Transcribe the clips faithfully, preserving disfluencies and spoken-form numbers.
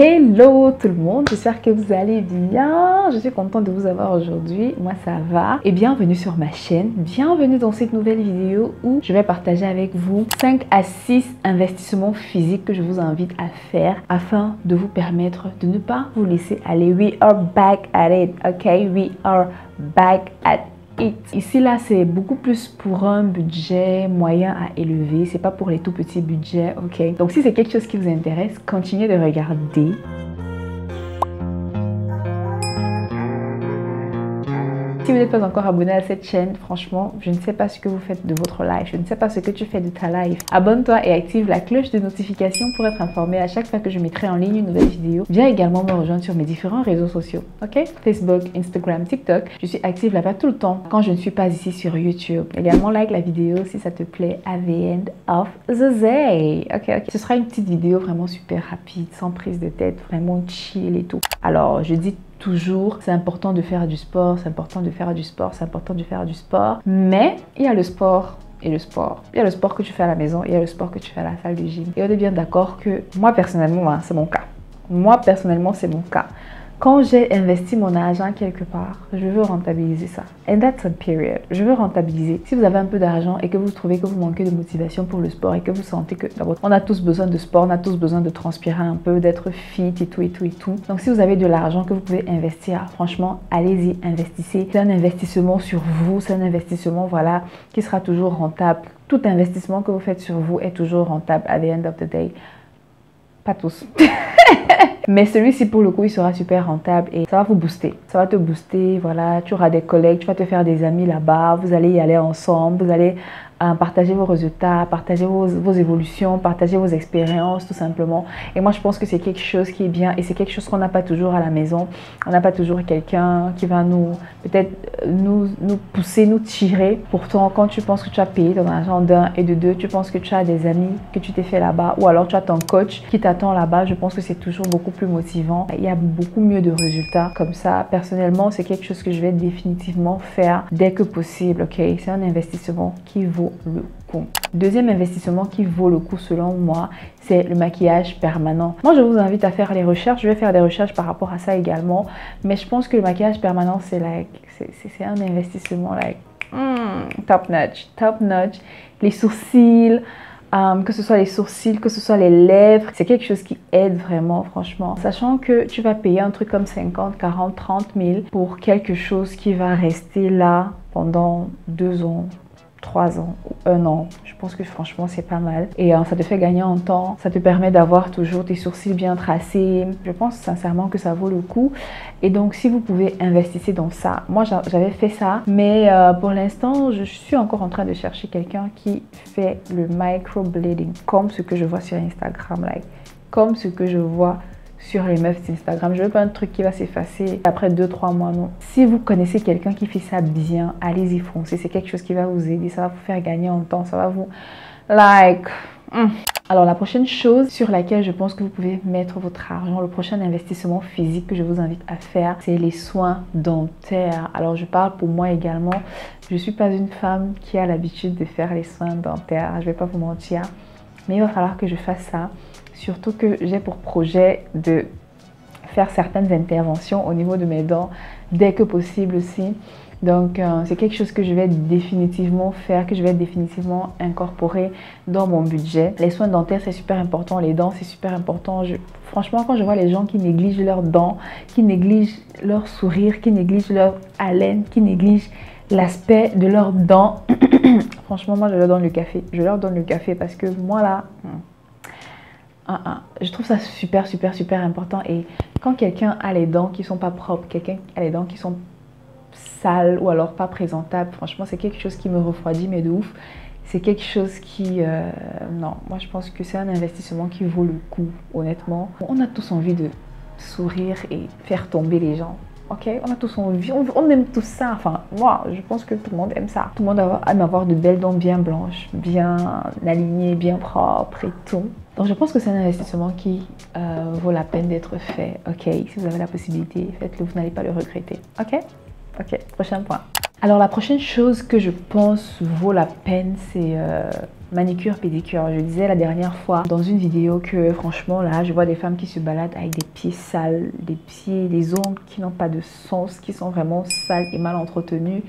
Hello tout le monde, j'espère que vous allez bien, je suis contente de vous avoir aujourd'hui, moi ça va. Et bienvenue sur ma chaîne, bienvenue dans cette nouvelle vidéo où je vais partager avec vous cinq à six investissements physiques que je vous invite à faire afin de vous permettre de ne pas vous laisser aller. We are back at it, ok? We are back at it. It. Ici là c'est beaucoup plus pour un budget moyen à élevé, c'est pas pour les tout petits budgets, ok? Donc si c'est quelque chose qui vous intéresse, continuez de regarder. Si vous n'êtes pas encore abonné à cette chaîne, franchement, je ne sais pas ce que vous faites de votre life, je ne sais pas ce que tu fais de ta life. Abonne-toi et active la cloche de notification pour être informé à chaque fois que je mettrai en ligne une nouvelle vidéo. Viens également me rejoindre sur mes différents réseaux sociaux, ok? Facebook, Instagram, TikTok, je suis active là-bas tout le temps quand je ne suis pas ici sur YouTube. Également, like la vidéo si ça te plaît, at the end of the day, ok, ok. Ce sera une petite vidéo vraiment super rapide, sans prise de tête, vraiment chill et tout. Alors, je dis toujours, c'est important de faire du sport, c'est important de faire du sport, c'est important de faire du sport. Mais il y a le sport et le sport. Il y a le sport que tu fais à la maison, il y a le sport que tu fais à la salle de gym. Et on est bien d'accord que moi personnellement, hein, c'est mon cas. Moi personnellement, c'est mon cas. Quand j'ai investi mon argent quelque part, je veux rentabiliser ça. And that's a period. Je veux rentabiliser. Si vous avez un peu d'argent et que vous trouvez que vous manquez de motivation pour le sport et que vous sentez que on a tous besoin de sport, on a tous besoin de transpirer un peu, d'être fit et tout et tout et tout. Donc si vous avez de l'argent que vous pouvez investir, franchement, allez-y, investissez. C'est un investissement sur vous, c'est un investissement voilà qui sera toujours rentable. Tout investissement que vous faites sur vous est toujours rentable at the end of the day. Pas tous. Mais celui-ci, pour le coup, il sera super rentable et ça va vous booster. Ça va te booster, voilà, tu auras des collègues, tu vas te faire des amis là-bas, vous allez y aller ensemble, vous allez euh, partager vos résultats, partager vos, vos évolutions, partager vos expériences, tout simplement. Et moi, je pense que c'est quelque chose qui est bien et c'est quelque chose qu'on n'a pas toujours à la maison. On n'a pas toujours quelqu'un qui va nous, peut-être, nous, nous pousser, nous tirer. Pourtant, quand tu penses que tu as payé ton argent d'un et de deux, tu penses que tu as des amis que tu t'es fait là-bas ou alors tu as ton coach qui t'attend là-bas, je pense que c'est toujours beaucoup plus plus motivant, il y a beaucoup mieux de résultats comme ça. Personnellement, c'est quelque chose que je vais définitivement faire dès que possible, ok? C'est un investissement qui vaut le coup. Deuxième investissement qui vaut le coup selon moi, c'est le maquillage permanent. Moi, je vous invite à faire les recherches, je vais faire des recherches par rapport à ça également, mais je pense que le maquillage permanent, c'est like, c'est un investissement like, mm, top notch, top notch. Les sourcils, Um, que ce soit les sourcils, que ce soit les lèvres, c'est quelque chose qui aide vraiment, franchement. Sachant que tu vas payer un truc comme cinquante, quarante, trente mille pour quelque chose qui va rester là pendant deux ans, trois ans ou un an. Je pense que franchement, c'est pas mal. Et hein, ça te fait gagner en temps. Ça te permet d'avoir toujours tes sourcils bien tracés. Je pense sincèrement que ça vaut le coup. Et donc, si vous pouvez investir dans ça. Moi, j'avais fait ça. Mais euh, pour l'instant, je suis encore en train de chercher quelqu'un qui fait le microblading. Comme ce que je vois sur Instagram. Like, comme ce que je vois sur les meufs d'Instagram. Je veux pas un truc qui va s'effacer après deux trois mois, non. Si vous connaissez quelqu'un qui fait ça bien, allez-y foncer. C'est quelque chose qui va vous aider, ça va vous faire gagner en temps, ça va vous... Like... Mm. Alors la prochaine chose sur laquelle je pense que vous pouvez mettre votre argent, le prochain investissement physique que je vous invite à faire, c'est les soins dentaires. Alors je parle pour moi également, je suis pas une femme qui a l'habitude de faire les soins dentaires, je vais pas vous mentir, mais il va falloir que je fasse ça. Surtout que j'ai pour projet de faire certaines interventions au niveau de mes dents dès que possible aussi. Donc, euh, c'est quelque chose que je vais définitivement faire, que je vais définitivement incorporer dans mon budget. Les soins dentaires, c'est super important. Les dents, c'est super important. Je, franchement, quand je vois les gens qui négligent leurs dents, qui négligent leur sourire, qui négligent leur haleine, qui négligent l'aspect de leurs dents, franchement, moi, je leur donne le café. Je leur donne le café parce que moi, là... Ah, ah. Je trouve ça super, super, super important. Et quand quelqu'un a les dents qui sont pas propres, quelqu'un a les dents qui sont sales ou alors pas présentables, franchement, c'est quelque chose qui me refroidit, mais de ouf. C'est quelque chose qui... Euh, non, moi, je pense que c'est un investissement qui vaut le coup, honnêtement. On a tous envie de sourire et faire tomber les gens. Ok, on a tous envie, on, on aime tout ça. Enfin, moi, je pense que tout le monde aime ça. Tout le monde aime avoir de belles dents bien blanches, bien alignées, bien propres et tout. Donc, je pense que c'est un investissement qui euh, vaut la peine d'être fait. Ok, si vous avez la possibilité, faites-le, vous n'allez pas le regretter. Ok, ok, prochain point. Alors, la prochaine chose que je pense vaut la peine, c'est euh, Manicure, pédicure, je disais la dernière fois dans une vidéo que franchement là je vois des femmes qui se baladent avec des pieds sales, des pieds, des ongles qui n'ont pas de sens, qui sont vraiment sales et mal entretenus.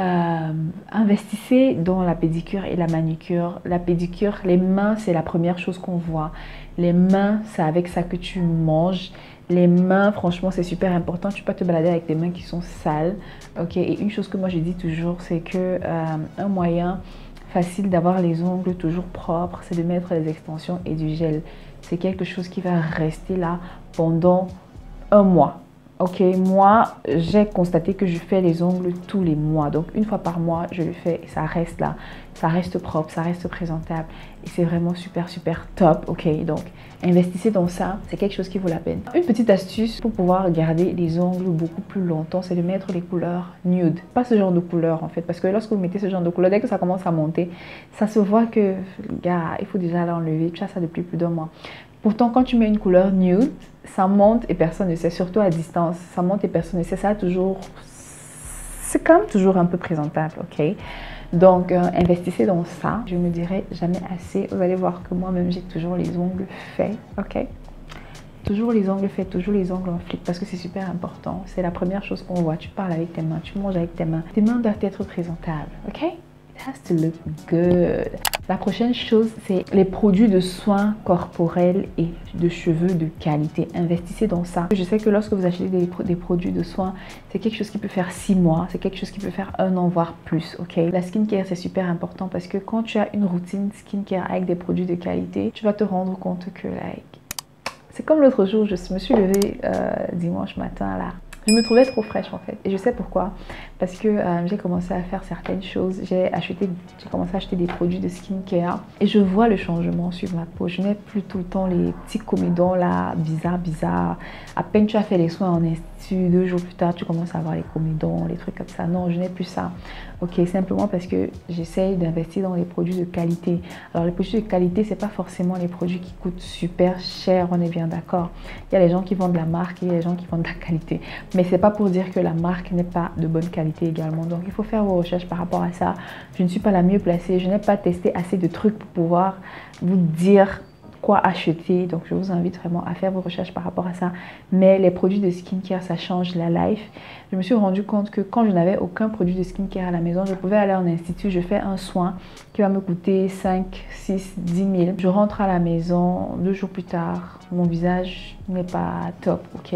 Euh, investissez dans la pédicure et la manicure. La pédicure, les mains, c'est la première chose qu'on voit. Les mains, c'est avec ça que tu manges. Les mains, franchement, c'est super important. Tu peux pas te balader avec des mains qui sont sales. Ok. Et une chose que moi je dis toujours, c'est que euh, un moyen facile d'avoir les ongles toujours propres, c'est de mettre les extensions et du gel. C'est quelque chose qui va rester là pendant un mois. Ok, moi, j'ai constaté que je fais les ongles tous les mois. Donc, une fois par mois, je le fais et ça reste là. Ça reste propre, ça reste présentable. Et c'est vraiment super, super top. Ok, donc, investissez dans ça. C'est quelque chose qui vaut la peine. Une petite astuce pour pouvoir garder les ongles beaucoup plus longtemps, c'est de mettre les couleurs nude. Pas ce genre de couleur, en fait. Parce que lorsque vous mettez ce genre de couleur, dès que ça commence à monter, ça se voit que, gars, il faut déjà l'enlever. Tu as ça depuis plus d'un mois. Pourtant, quand tu mets une couleur nude, ça monte et personne ne sait, surtout à distance. Ça monte et personne ne sait, ça toujours... C'est quand même toujours un peu présentable, ok? Donc, euh, investissez dans ça. Je ne me dirai jamais assez. Vous allez voir que moi-même, j'ai toujours les ongles faits, ok? Toujours les ongles faits, toujours les ongles en flic parce que c'est super important. C'est la première chose qu'on voit. Tu parles avec tes mains, tu manges avec tes mains. Tes mains doivent être présentables, ok? It has to look good. La prochaine chose, c'est les produits de soins corporels et de cheveux de qualité. Investissez dans ça. Je sais que lorsque vous achetez des, des produits de soins, c'est quelque chose qui peut faire six mois, c'est quelque chose qui peut faire un an, voire plus. Okay? La skincare, c'est super important parce que quand tu as une routine skincare avec des produits de qualité, tu vas te rendre compte que, like, c'est comme l'autre jour, je me suis levée euh, dimanche matin, là. Je me trouvais trop fraîche en fait et je sais pourquoi, parce que euh, j'ai commencé à faire certaines choses, j'ai acheté, j'ai commencé à acheter des produits de skincare et je vois le changement sur ma peau. Je n'ai plus tout le temps les petits comédons là, bizarre, bizarre. À peine tu as fait les soins en institut, deux jours plus tard tu commences à avoir les comédons, les trucs comme ça. Non, je n'ai plus ça. Ok, simplement parce que j'essaye d'investir dans les produits de qualité. Alors les produits de qualité, c'est pas forcément les produits qui coûtent super cher, on est bien d'accord. Il y a les gens qui vendent de la marque et il y a les gens qui vendent de la qualité. Mais c'est pas pour dire que la marque n'est pas de bonne qualité également. Donc il faut faire vos recherches par rapport à ça. Je ne suis pas la mieux placée. Je n'ai pas testé assez de trucs pour pouvoir vous dire quoi acheter. Donc je vous invite vraiment à faire vos recherches par rapport à ça. Mais les produits de skincare, ça change la life. Je me suis rendu compte que quand je n'avais aucun produit de skincare à la maison, je pouvais aller en institut, je fais un soin qui va me coûter cinq, six, dix mille. Je rentre à la maison, deux jours plus tard, mon visage n'est pas top, ok?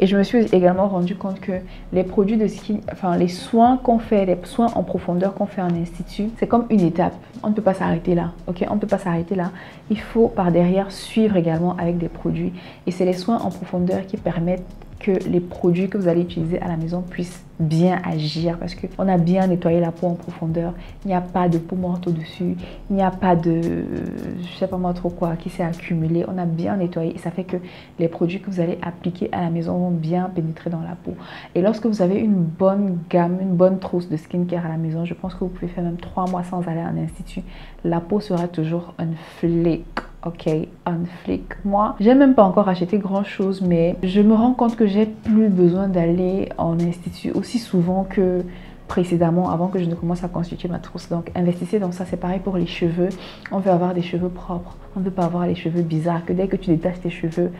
Et je me suis également rendu compte que les produits de skin, enfin les soins qu'on fait, les soins en profondeur qu'on fait en institut, c'est comme une étape. On ne peut pas s'arrêter là, ok? On ne peut pas s'arrêter là. Il faut par derrière suivre également avec des produits. Et c'est les soins en profondeur qui permettent que les produits que vous allez utiliser à la maison puissent bien agir, parce qu'on a bien nettoyé la peau en profondeur. Il n'y a pas de peau morte au-dessus, il n'y a pas de, je sais pas moi trop quoi, qui s'est accumulé. On a bien nettoyé et ça fait que les produits que vous allez appliquer à la maison vont bien pénétrer dans la peau. Et lorsque vous avez une bonne gamme, une bonne trousse de skincare à la maison, je pense que vous pouvez faire même trois mois sans aller à un institut. La peau sera toujours un flic. Ok, un flic. Moi, j'ai même pas encore acheté grand chose, mais je me rends compte que j'ai plus besoin d'aller en institut aussi souvent que précédemment, avant que je ne commence à constituer ma trousse. Donc, investissez dans ça. C'est pareil pour les cheveux. On veut avoir des cheveux propres. On ne veut pas avoir les cheveux bizarres. Que dès que tu détaches tes cheveux,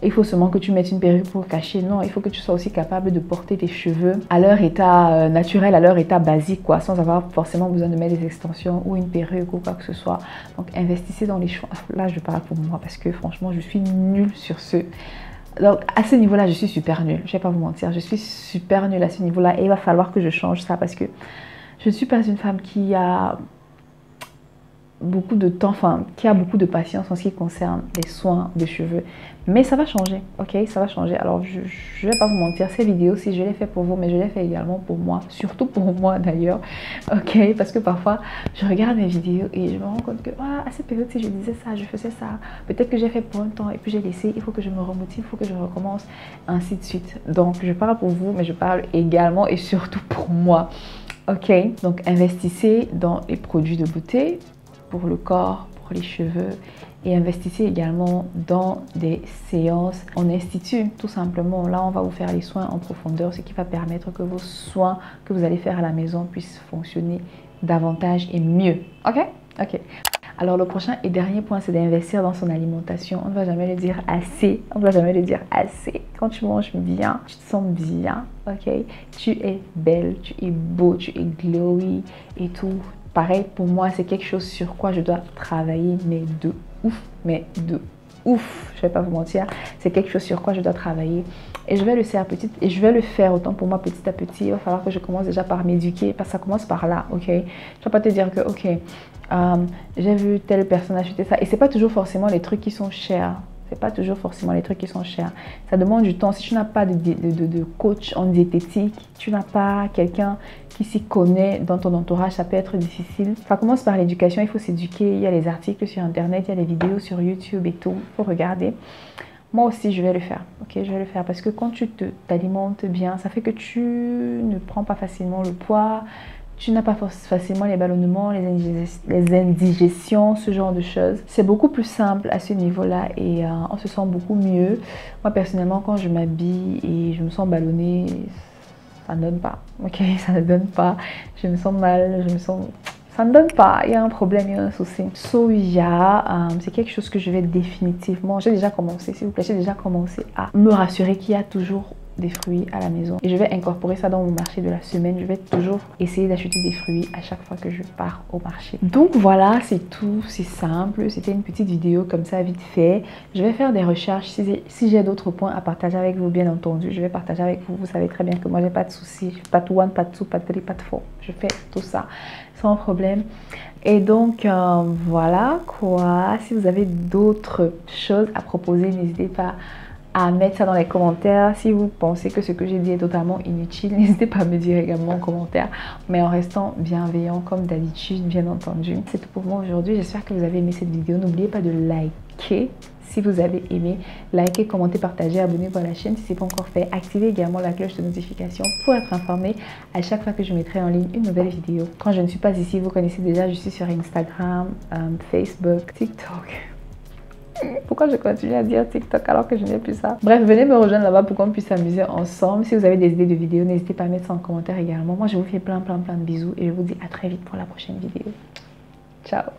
il faut seulement que tu mettes une perruque pour cacher. Non, il faut que tu sois aussi capable de porter tes cheveux à leur état naturel, à leur état basique, quoi, sans avoir forcément besoin de mettre des extensions ou une perruque ou quoi que ce soit. Donc, investissez dans les choix. Là, je parle pour moi parce que franchement, je suis nulle sur ce. Donc, à ce niveau-là, je suis super nulle. Je ne vais pas vous mentir, je suis super nulle à ce niveau-là. Et il va falloir que je change ça parce que je ne suis pas une femme qui a... beaucoup de temps, enfin, qui a beaucoup de patience en ce qui concerne les soins de cheveux. Mais ça va changer, ok? Ça va changer. Alors, je ne vais pas vous mentir, ces vidéos, si je les fais pour vous, mais je les fais également pour moi, surtout pour moi d'ailleurs, ok? Parce que parfois, je regarde mes vidéos et je me rends compte que, ah, à cette période, si je disais ça, je faisais ça, peut-être que j'ai fait pour un temps et puis j'ai laissé, il faut que je me remotive, il faut que je recommence, ainsi de suite. Donc, je parle pour vous, mais je parle également et surtout pour moi, ok? Donc, investissez dans les produits de beauté, pour le corps, pour les cheveux, et investissez également dans des séances en institut, tout simplement. Là, on va vous faire les soins en profondeur, ce qui va permettre que vos soins que vous allez faire à la maison puissent fonctionner davantage et mieux. Ok? Ok. Alors, le prochain et dernier point, c'est d'investir dans son alimentation. On ne va jamais le dire assez. On ne va jamais le dire assez. Quand tu manges bien, tu te sens bien, ok? Tu es belle, tu es beau, tu es glowy et tout. Pareil, pour moi, c'est quelque chose sur quoi je dois travailler, mais de ouf, mais de ouf. Je ne vais pas vous mentir. C'est quelque chose sur quoi je dois travailler. Et je vais le faire petit, et je vais le faire autant pour moi petit à petit. Il va falloir que je commence déjà par m'éduquer, parce que ça commence par là, ok? Tu ne vas pas te dire que, ok... Euh, j'ai vu telle personne acheter ça, et c'est pas toujours forcément les trucs qui sont chers. C'est pas toujours forcément les trucs qui sont chers. Ça demande du temps. Si tu n'as pas de, de, de, de coach en diététique, tu n'as pas quelqu'un qui s'y connaît dans ton entourage, ça peut être difficile. Ça commence par l'éducation. Il faut s'éduquer. Il y a les articles sur internet, il y a les vidéos sur YouTube et tout. Il faut regarder. Moi aussi, je vais le faire. Ok, je vais le faire parce que quand tu t'alimentes bien, ça fait que tu ne prends pas facilement le poids. Tu n'as pas facilement les ballonnements, les, indigest les indigestions, ce genre de choses. C'est beaucoup plus simple à ce niveau-là et euh, on se sent beaucoup mieux. Moi, personnellement, quand je m'habille et je me sens ballonnée, ça ne donne pas. Ok, ça ne donne pas. Je me sens mal, je me sens... Ça ne donne pas. Il y a un problème, il y a un souci. Soya, euh, c'est quelque chose que je vais définitivement... J'ai déjà commencé, s'il vous plaît, j'ai déjà commencé à me rassurer qu'il y a toujours... des fruits à la maison, et je vais incorporer ça dans mon marché de la semaine. Je vais toujours essayer d'acheter des fruits à chaque fois que je pars au marché. Donc voilà, c'est tout, c'est simple, c'était une petite vidéo comme ça vite fait. Je vais faire des recherches, si j'ai d'autres points à partager avec vous, bien entendu je vais partager avec vous. Vous savez très bien que moi j'ai pas de soucis, pas de one, pas de two, pas de three, pas de four, je fais tout ça sans problème. Et donc euh, voilà quoi, si vous avez d'autres choses à proposer, n'hésitez pas à mettre ça dans les commentaires. Si vous pensez que ce que j'ai dit est totalement inutile, n'hésitez pas à me dire également en commentaire, mais en restant bienveillant comme d'habitude, bien entendu. C'est tout pour moi aujourd'hui. J'espère que vous avez aimé cette vidéo. N'oubliez pas de liker si vous avez aimé. Likez, commentez, partagez, abonnez-vous à la chaîne si ce n'est pas encore fait. Activez également la cloche de notification pour être informé à chaque fois que je mettrai en ligne une nouvelle vidéo. Quand je ne suis pas ici, vous connaissez déjà, je suis sur Instagram, euh, Facebook, TikTok. Pourquoi je continue à dire TikTok alors que je n'ai plus ça? Bref, venez me rejoindre là-bas pour qu'on puisse s'amuser ensemble. Si vous avez des idées de vidéos, n'hésitez pas à mettre ça en commentaire également. Moi, je vous fais plein, plein, plein de bisous et je vous dis à très vite pour la prochaine vidéo. Ciao!